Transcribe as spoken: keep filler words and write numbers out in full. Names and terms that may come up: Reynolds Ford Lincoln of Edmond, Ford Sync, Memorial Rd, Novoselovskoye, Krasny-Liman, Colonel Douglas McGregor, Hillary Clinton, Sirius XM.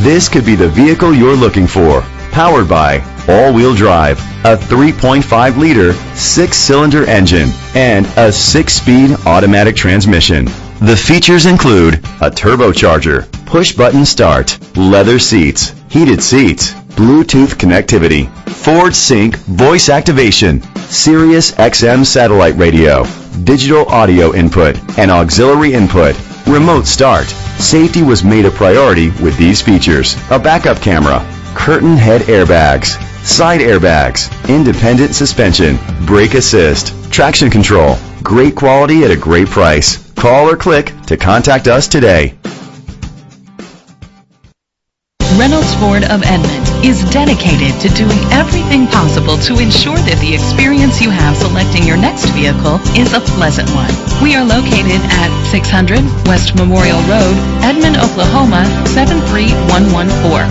This could be the vehicle you're looking for. Powered by all-wheel drive, a three point five liter six-cylinder engine, and a six-speed automatic transmission. The features include a turbocharger, push-button start, leather seats, heated seats, Bluetooth connectivity, Ford Sync voice activation, Sirius X M satellite radio, digital audio input, and auxiliary input, remote start. Safety was made a priority with these features: a backup camera, curtain head airbags, side airbags, independent suspension, brake assist, traction control. Great quality at a great price. Call or click to contact us today. Reynolds Ford of Edmond is dedicated to doing everything possible to ensure that the experience you have selecting your next vehicle is a pleasant one. We are located at six hundred West Memorial Road, Edmond, Oklahoma seven three one one four.